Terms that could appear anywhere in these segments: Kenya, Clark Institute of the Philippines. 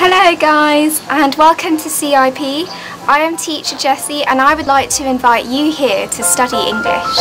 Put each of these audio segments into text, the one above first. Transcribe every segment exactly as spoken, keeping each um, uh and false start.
Hello guys and welcome to C I P. I am teacher Jessie and I would like to invite you here to study English.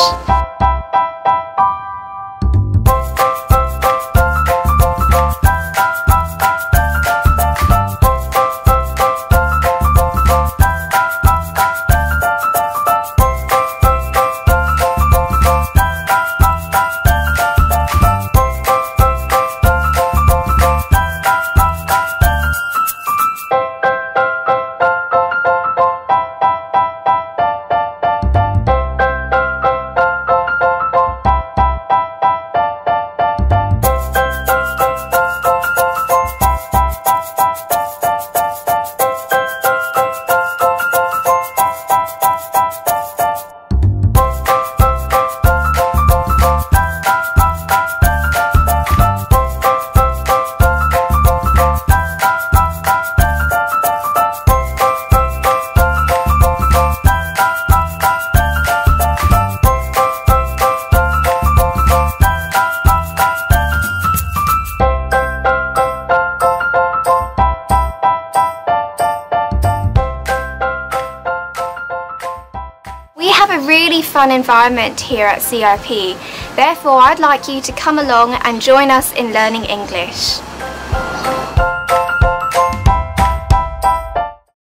A really fun environment here at C I P. Therefore, I'd like you to come along and join us in learning English.